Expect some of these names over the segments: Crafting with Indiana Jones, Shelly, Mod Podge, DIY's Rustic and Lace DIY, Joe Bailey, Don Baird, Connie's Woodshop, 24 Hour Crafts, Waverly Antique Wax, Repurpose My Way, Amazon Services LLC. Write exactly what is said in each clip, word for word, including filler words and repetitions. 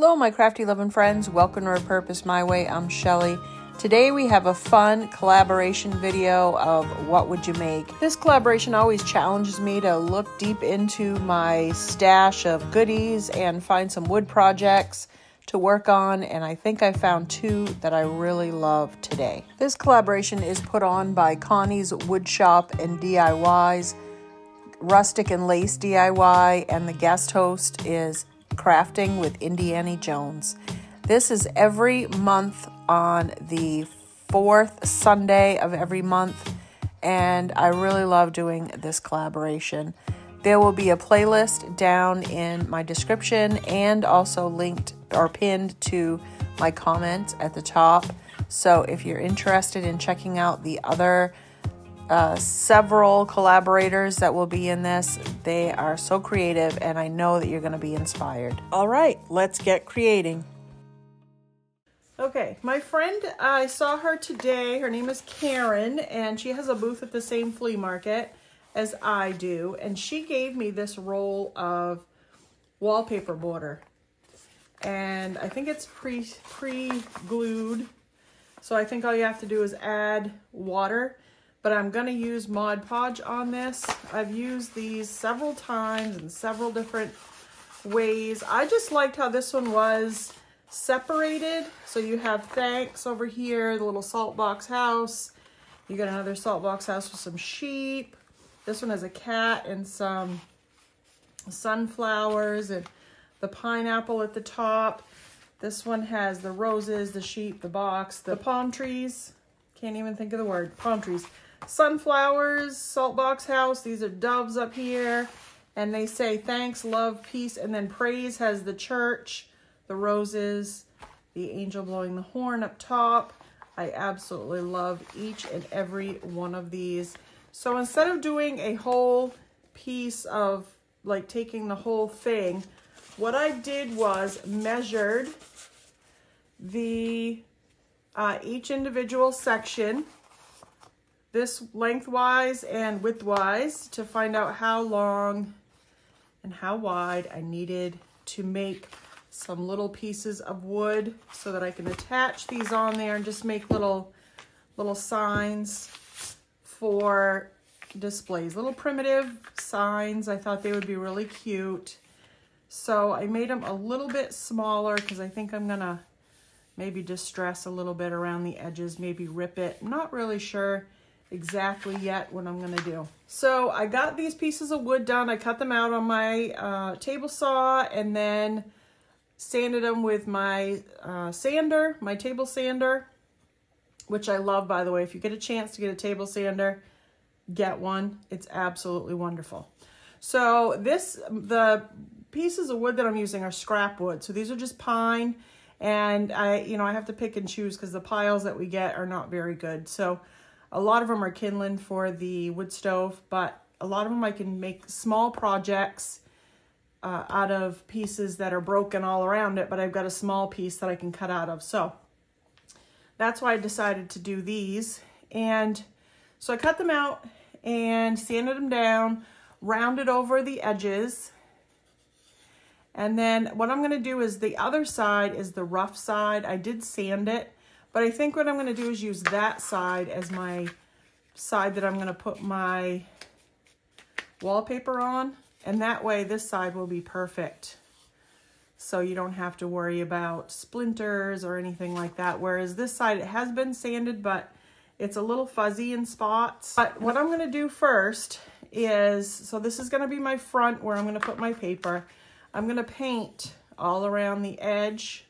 Hello my crafty loving friends, welcome to Repurpose My Way, I'm Shelly. Today we have a fun collaboration video of what would you make. This collaboration always challenges me to look deep into my stash of goodies and find some wood projects to work on, and I think I found two that I really love today. This collaboration is put on by Connie's Woodshop and D I Y's Rustic and Lace D I Y, and the guest host is Crafting with Indiana Jones. This is every month on the fourth Sunday of every month, and I really love doing this collaboration. There will be a playlist down in my description and also linked or pinned to my comments at the top. So if you're interested in checking out the other Uh, several collaborators that will be in this. They are so creative, and I know that you're going to be inspired. All right, let's get creating. Okay, my friend, I saw her today. Her name is Karen, and she has a booth at the same flea market as I do, and she gave me this roll of wallpaper border, and I think it's pre pre-glued, so I think all you have to do is add water. But I'm going to use Mod Podge on this. I've used these several times in several different ways. I just liked how this one was separated. So you have thanks over here, the little salt box house. You got another salt box house with some sheep. This one has a cat and some sunflowers and the pineapple at the top. This one has the roses, the sheep, the box, the palm trees. Can't even think of the word. Palm trees. Sunflowers, salt box house, these are doves up here, and they say thanks, love, peace, and then praise has the church, the roses, the angel blowing the horn up top. I absolutely love each and every one of these. So instead of doing a whole piece of, like, taking the whole thing, what I did was measured the uh, each individual section, this lengthwise and widthwise, to find out how long and how wide I needed to make some little pieces of wood so that I can attach these on there and just make little little signs for displays, little primitive signs. I thought they would be really cute. So I made them a little bit smaller because I think I'm gonna maybe distress a little bit around the edges, maybe rip it. I'm not really sure exactly yet what I'm gonna do. So I got these pieces of wood done. I cut them out on my uh, table saw and then sanded them with my uh, sander, my table sander, which I love, by the way. If you get a chance to get a table sander, get one. It's absolutely wonderful. So this, the pieces of wood that I'm using are scrap wood. So these are just pine, and I, you know, I have to pick and choose because the piles that we get are not very good. So a lot of them are kindling for the wood stove, but a lot of them I can make small projects uh, out of pieces that are broken all around it, but I've got a small piece that I can cut out of. So that's why I decided to do these. And so I cut them out and sanded them down, rounded over the edges. And then what I'm gonna do is the other side is the rough side. I did sand it, but I think what I'm gonna do is use that side as my side that I'm gonna put my wallpaper on. And that way this side will be perfect. So you don't have to worry about splinters or anything like that. Whereas this side, it has been sanded, but it's a little fuzzy in spots. But what I'm gonna do first is, so this is gonna be my front where I'm gonna put my paper. I'm gonna paint all around the edge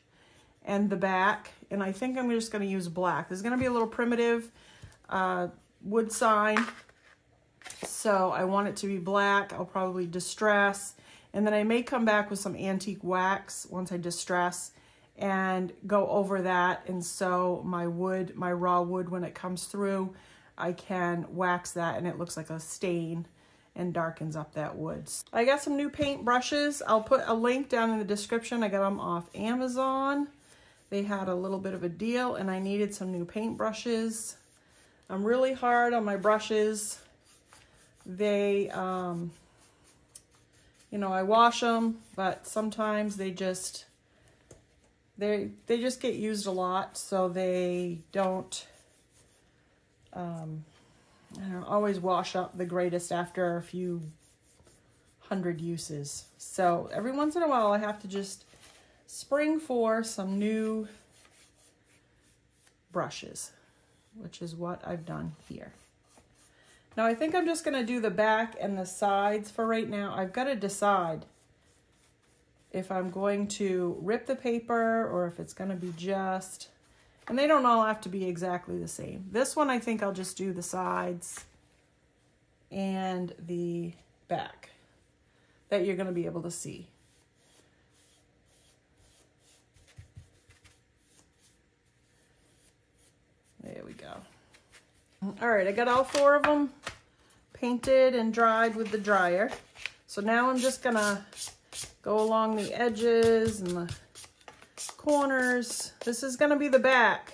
and the back, and I think I'm just gonna use black. There's gonna be a little primitive uh, wood sign, so I want it to be black. I'll probably distress, and then I may come back with some antique wax once I distress and go over that, and so my wood, my raw wood, when it comes through, I can wax that and it looks like a stain and darkens up that wood. I got some new paint brushes. I'll put a link down in the description. I got them off Amazon. They had a little bit of a deal and I needed some new paint brushes. I'm really hard on my brushes. They, um, you know, I wash them, but sometimes they just They, they just get used a lot, so they don't, um, I don't always wash up the greatest after a few hundred uses. So every once in a while, I have to just spring for some new brushes, which is what I've done here. Now I think I'm just gonna do the back and the sides for right now. I've gotta decide if I'm going to rip the paper or if it's gonna be just, and they don't all have to be exactly the same. This one, I think I'll just do the sides and the back that you're gonna be able to see. There we go. All right, I got all four of them painted and dried with the dryer. So now I'm just gonna go along the edges and the corners. This is gonna be the back.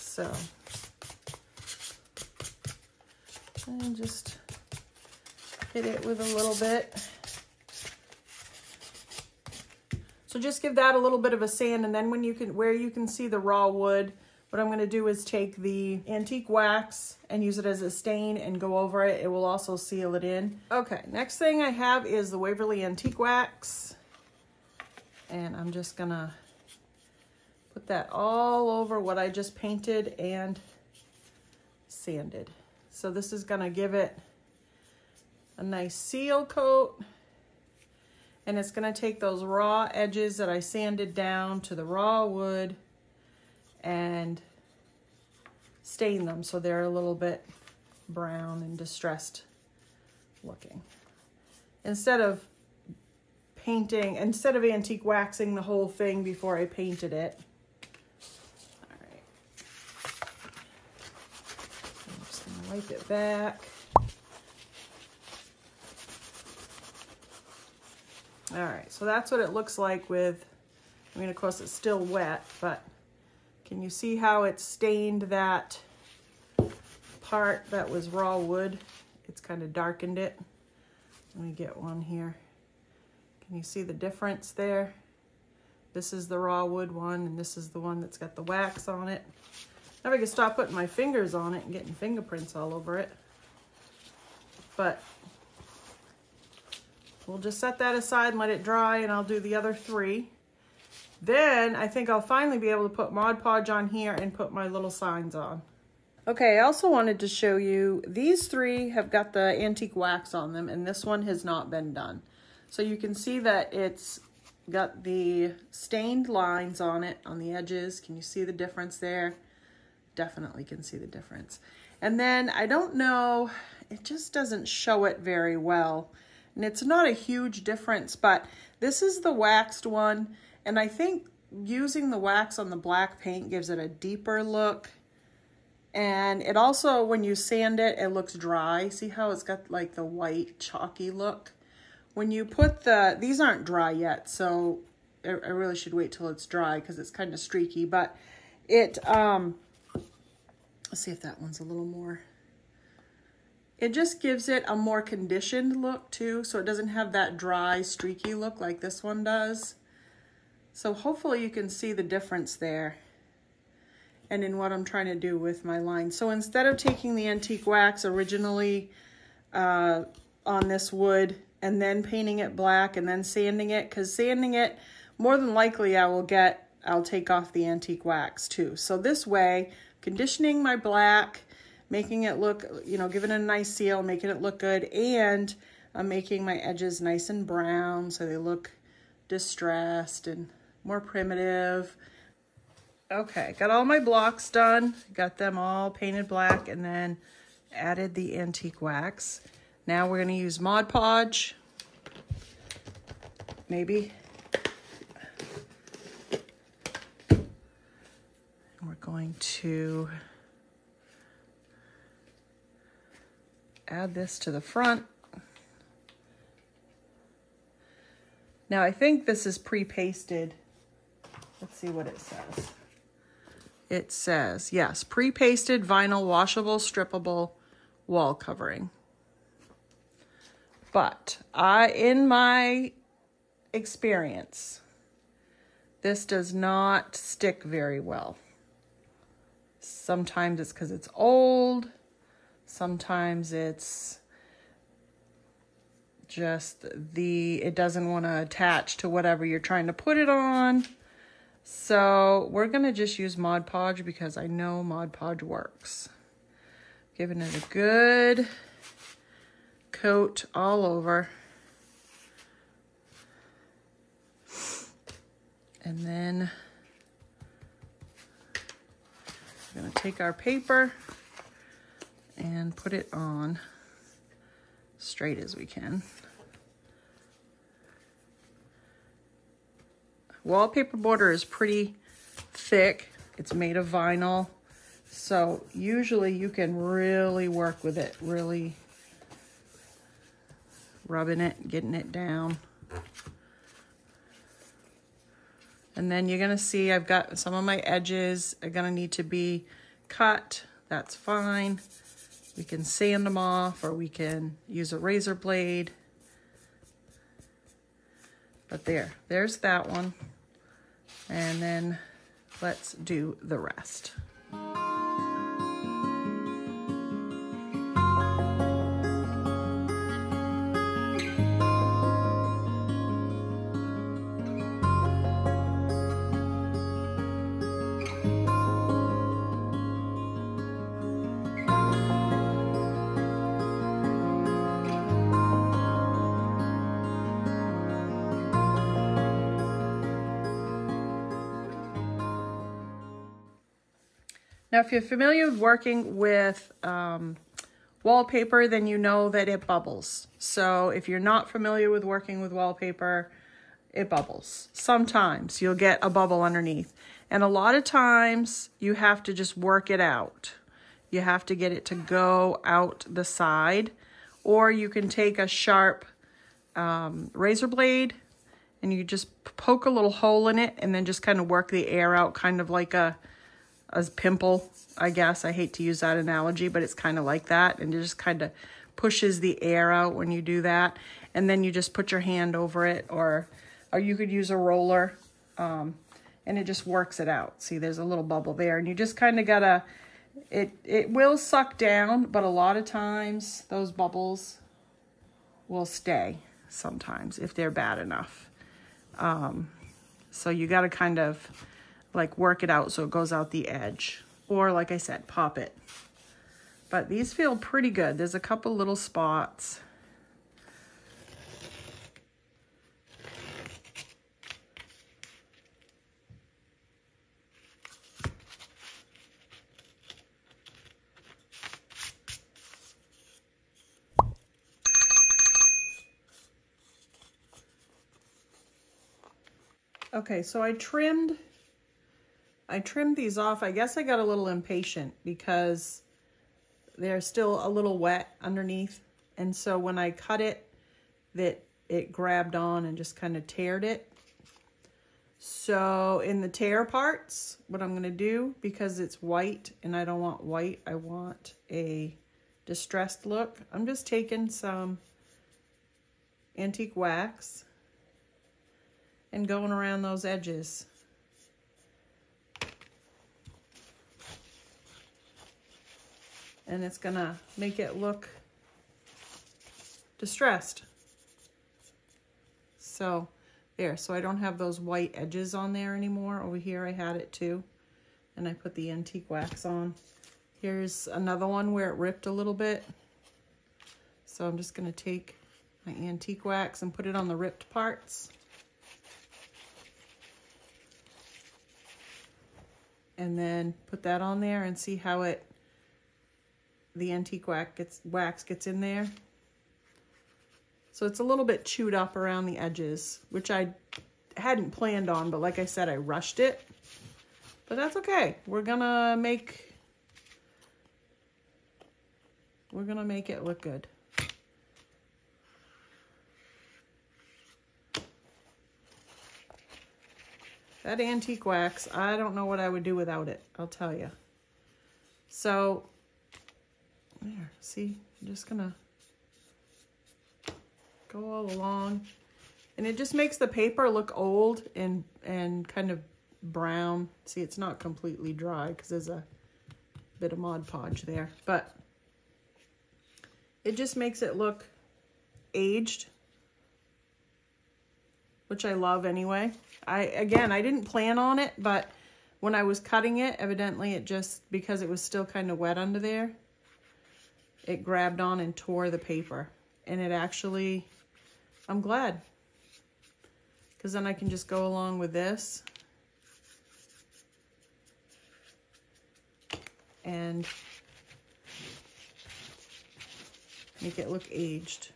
So, and just hit it with a little bit. So just give that a little bit of a sand, and then when you can, where you can see the raw wood, what I'm gonna do is take the antique wax and use it as a stain and go over it. It will also seal it in. Okay, next thing I have is the Waverly Antique Wax. And I'm just gonna put that all over what I just painted and sanded. So this is gonna give it a nice seal coat, and it's gonna take those raw edges that I sanded down to the raw wood and stain them so they're a little bit brown and distressed looking. Instead of painting, instead of antique waxing the whole thing before I painted it. All right. I'm just gonna wipe it back. All right, so that's what it looks like with, I mean, of course it's still wet, but can you see how it stained that part that was raw wood? It's kind of darkened it. Let me get one here. Can you see the difference there? This is the raw wood one, and this is the one that's got the wax on it. Now I can stop putting my fingers on it and getting fingerprints all over it. But we'll just set that aside and let it dry, and I'll do the other three. Then I think I'll finally be able to put Mod Podge on here and put my little signs on. Okay, I also wanted to show you, these three have got the antique wax on them, and this one has not been done. So you can see that it's got the stained lines on it, on the edges. Can you see the difference there? Definitely can see the difference. And then, I don't know, it just doesn't show it very well. And it's not a huge difference, but this is the waxed one. And I think using the wax on the black paint gives it a deeper look. And it also, when you sand it, it looks dry. See how it's got like the white chalky look? When you put the, these aren't dry yet, so I really should wait till it's dry because it's kind of streaky, but it, um, let's see if that one's a little more. It just gives it a more conditioned look too, so it doesn't have that dry, streaky look like this one does. So hopefully you can see the difference there and in what I'm trying to do with my line. So instead of taking the antique wax originally uh, on this wood and then painting it black and then sanding it, because sanding it, more than likely I will get, I'll take off the antique wax too. So this way, conditioning my black, making it look, you know, giving it a nice seal, making it look good, and I'm making my edges nice and brown so they look distressed and more primitive. Okay, got all my blocks done, got them all painted black, and then added the antique wax. Now we're going to use Mod Podge, maybe. And we're going to add this to the front. Now I think this is pre-pasted. Let's see what it says. It says, yes, pre-pasted vinyl washable strippable wall covering. But I, in my experience, this does not stick very well. Sometimes it's because it's old. Sometimes it's just the, it doesn't want to attach to whatever you're trying to put it on. So we're going to just use Mod Podge because I know Mod Podge works. Giving it a good coat all over. And then we're going to take our paper and put it on straight as we can. Wallpaper border is pretty thick. It's made of vinyl. So usually you can really work with it, really rubbing it, getting it down. And then you're gonna see I've got some of my edges are gonna need to be cut. That's fine. We can sand them off or we can use a razor blade. But there, there's that one. And then let's do the rest. Now, if you're familiar with working with um, wallpaper, then you know that it bubbles. So if you're not familiar with working with wallpaper, it bubbles. Sometimes you'll get a bubble underneath. And a lot of times you have to just work it out. You have to get it to go out the side. Or you can take a sharp um, razor blade and you just poke a little hole in it and then just kind of work the air out, kind of like a... a pimple, I guess. I hate to use that analogy, but it's kind of like that. And it just kind of pushes the air out when you do that. And then you just put your hand over it, or, or you could use a roller, um, and it just works it out. See, there's a little bubble there. And you just kind of got to, it, it will suck down, but a lot of times those bubbles will stay sometimes if they're bad enough. Um, so you got to kind of... like work it out so it goes out the edge, or like I said, pop it. But these feel pretty good. There's a couple little spots. Okay, so I trimmed I trimmed these off. I guess I got a little impatient because they're still a little wet underneath. And so when I cut it, that it grabbed on and just kind of teared it. So in the tear parts, what I'm gonna do, because it's white and I don't want white, I want a distressed look. I'm just taking some antique wax and going around those edges. And it's gonna make it look distressed. So there, so I don't have those white edges on there anymore. Over here I had it too, and I put the antique wax on. Here's another one where it ripped a little bit. So I'm just gonna take my antique wax and put it on the ripped parts. And then put that on there and see how it the antique wax gets, wax gets in there. So it's a little bit chewed up around the edges, which I hadn't planned on, but like I said, I rushed it. But that's okay. We're gonna make, we're gonna make it look good. That antique wax, I don't know what I would do without it, I'll tell you. So, there, see, I'm just gonna go all along. And it just makes the paper look old and, and kind of brown. See, it's not completely dry because there's a bit of Mod Podge there. But it just makes it look aged, which I love anyway. I again, I didn't plan on it, but when I was cutting it, evidently it just, because it was still kind of wet under there, it grabbed on and tore the paper. And it actually, I'm glad, because then I can just go along with this and make it look aged.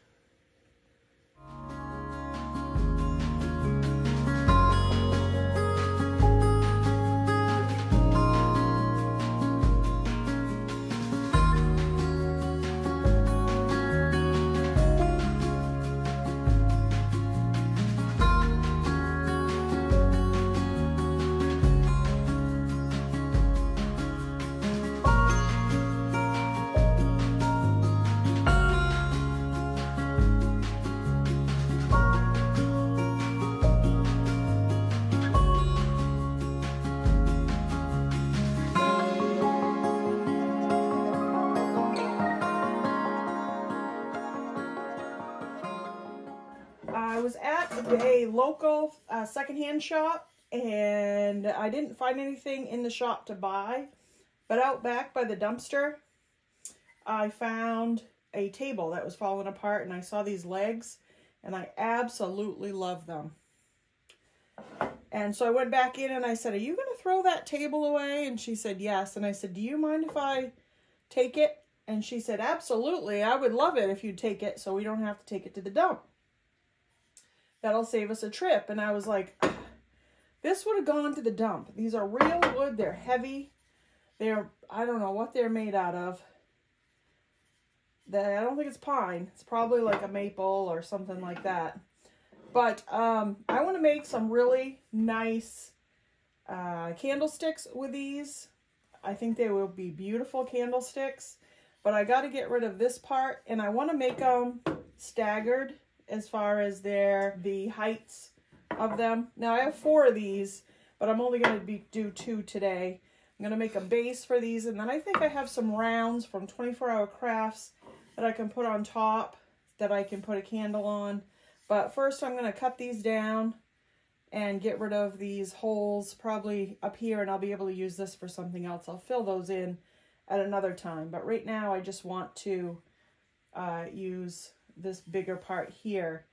A local uh, secondhand shop, and I didn't find anything in the shop to buy, but out back by the dumpster I found a table that was falling apart, and I saw these legs and I absolutely love them. And so I went back in and I said, "Are you going to throw that table away?" And she said yes. And I said, "Do you mind if I take it?" And she said, "Absolutely, I would love it if you'd take it so we don't have to take it to the dump. That'll save us a trip." And I was like, this would have gone to the dump. These are real wood. They're heavy. They're, I don't know what they're made out of. That I don't think it's pine. It's probably like a maple or something like that. But um, I want to make some really nice uh, candlesticks with these. I think they will be beautiful candlesticks. But I got to get rid of this part. And I want to make them staggered as far as their the heights of them. Now I have four of these, but I'm only going to be do two today. I'm going to make a base for these, and then I think I have some rounds from twenty-four hour crafts that I can put on top, that I can put a candle on. But first I'm going to cut these down and get rid of these holes probably up here, and I'll be able to use this for something else. I'll fill those in at another time, but right now I just want to uh, use this bigger part here.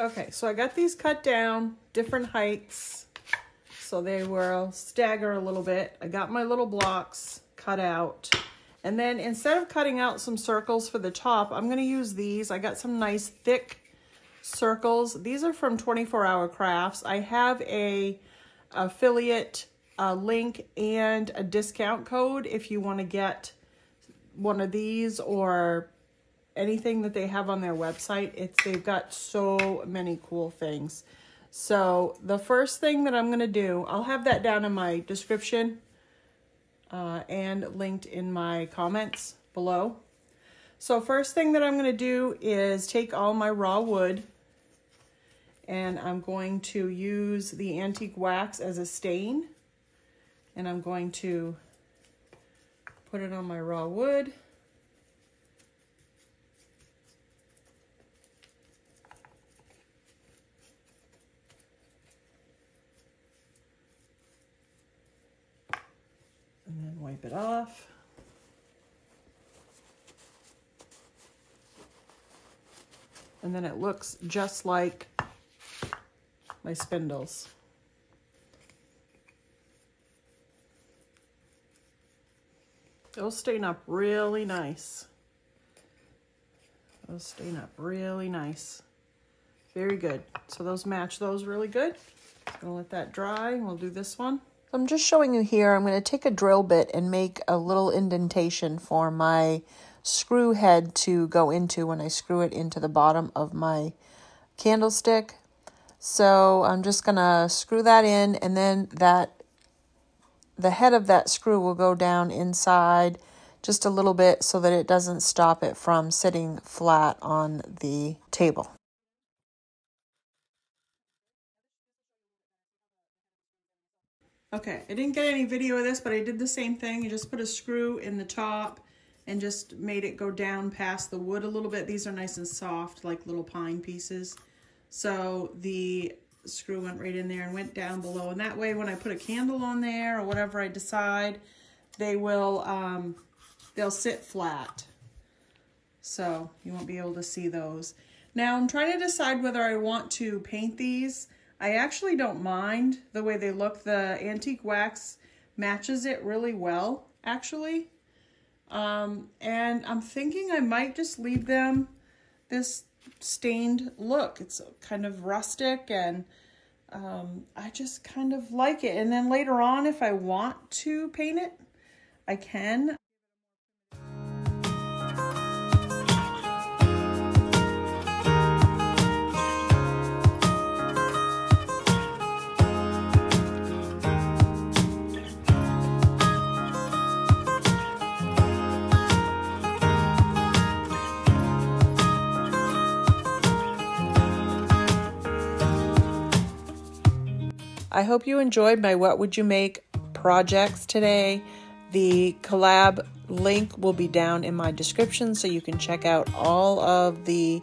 Okay, so I got these cut down, different heights, so they will stagger a little bit. I got my little blocks cut out. And then instead of cutting out some circles for the top, I'm gonna use these. I got some nice thick circles. These are from twenty-four hour crafts. I have a affiliate uh, link and a discount code if you wanna get one of these or anything that they have on their website. It's, they've got so many cool things. So the first thing that I'm going to do, I'll have that down in my description uh, and linked in my comments below. So first thing that I'm going to do is take all my raw wood, and I'm going to use the antique wax as a stain, and I'm going to put it on my raw wood. And then wipe it off. And then it looks just like my spindles. Those stain up really nice. Those stain up really nice. Very good. So those match those really good. Just gonna let that dry, and we'll do this one. I'm just showing you here, I'm going to take a drill bit and make a little indentation for my screw head to go into when I screw it into the bottom of my candlestick. So I'm just going to screw that in, and then that the head of that screw will go down inside just a little bit so that it doesn't stop it from sitting flat on the table. Okay, I didn't get any video of this, but I did the same thing. You just put a screw in the top and just made it go down past the wood a little bit. These are nice and soft, like little pine pieces. So the screw went right in there and went down below. And that way, when I put a candle on there or whatever I decide, they will, um, they'll sit flat. So you won't be able to see those. Now I'm trying to decide whether I want to paint these. I actually don't mind the way they look. The antique wax matches it really well, actually. Um, and I'm thinking I might just leave them this stained look. It's kind of rustic, and um, I just kind of like it. And then later on, if I want to paint it, I can. I hope you enjoyed my What Would You Make projects today. The collab link will be down in my description so you can check out all of the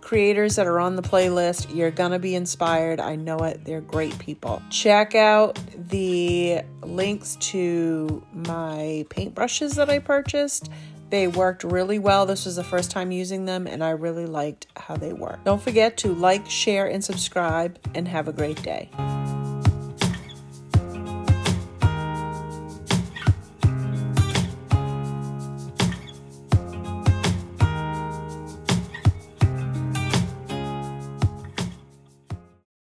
creators that are on the playlist. You're gonna be inspired. I know it. They're great people. Check out the links to my paintbrushes that I purchased. They worked really well. This was the first time using them, and I really liked how they worked. Don't forget to like, share, and subscribe, and have a great day.